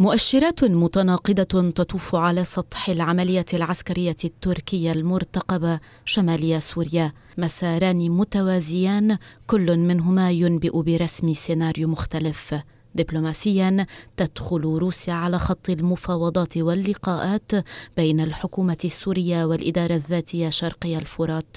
مؤشرات متناقضة تطوف على سطح العملية العسكرية التركية المرتقبة شمالية سوريا، مساران متوازيان كل منهما ينبئ برسم سيناريو مختلف. دبلوماسيا تدخل روسيا على خط المفاوضات واللقاءات بين الحكومة السورية والإدارة الذاتية شرقي الفرات،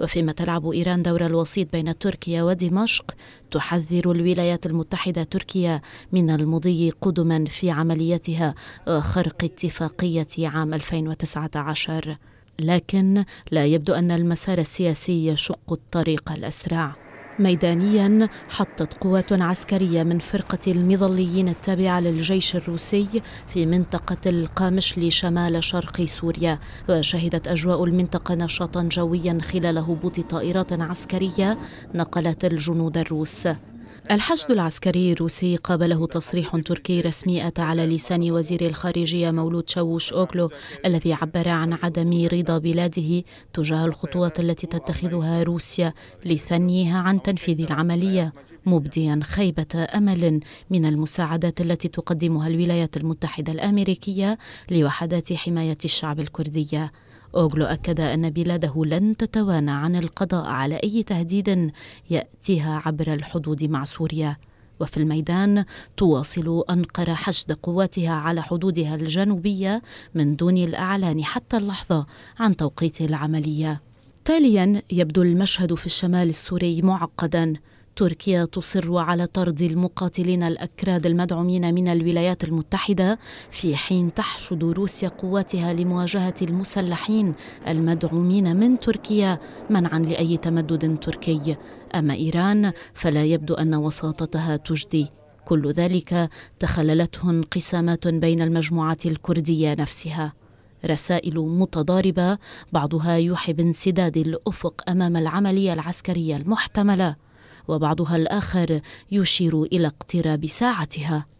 وفيما تلعب إيران دور الوسيط بين تركيا ودمشق. تحذر الولايات المتحدة تركيا من المضي قدما في عمليتها خرق اتفاقية عام 2019، لكن لا يبدو أن المسار السياسي يشق الطريق الأسرع. ميدانياً حطت قوات عسكرية من فرقة المظليين التابعة للجيش الروسي في منطقة القامشلي شمال شرق سوريا، وشهدت أجواء المنطقة نشاطاً جوياً خلال هبوط طائرات عسكرية نقلت الجنود الروس. الحشد العسكري الروسي قابله تصريح تركي رسمي أتى على لسان وزير الخارجية مولود شاووش أوغلو، الذي عبر عن عدم رضا بلاده تجاه الخطوات التي تتخذها روسيا لثنيها عن تنفيذ العملية، مبديا خيبة أمل من المساعدات التي تقدمها الولايات المتحدة الأمريكية لوحدات حماية الشعب الكردية. أوغلو أكد أن بلاده لن تتوانى عن القضاء على أي تهديد يأتيها عبر الحدود مع سوريا. وفي الميدان تواصل أنقرة حشد قواتها على حدودها الجنوبية من دون الإعلان حتى اللحظة عن توقيت العملية. تاليا يبدو المشهد في الشمال السوري معقدا، تركيا تصر على طرد المقاتلين الأكراد المدعومين من الولايات المتحدة، في حين تحشد روسيا قواتها لمواجهة المسلحين المدعومين من تركيا منعا لأي تمدد تركي. أما إيران فلا يبدو أن وساطتها تجدي، كل ذلك تخللته انقسامات بين المجموعة الكردية نفسها. رسائل متضاربة بعضها يوحي بانسداد الأفق أمام العملية العسكرية المحتملة، وبعضها الآخر يشير إلى اقتراب ساعتها.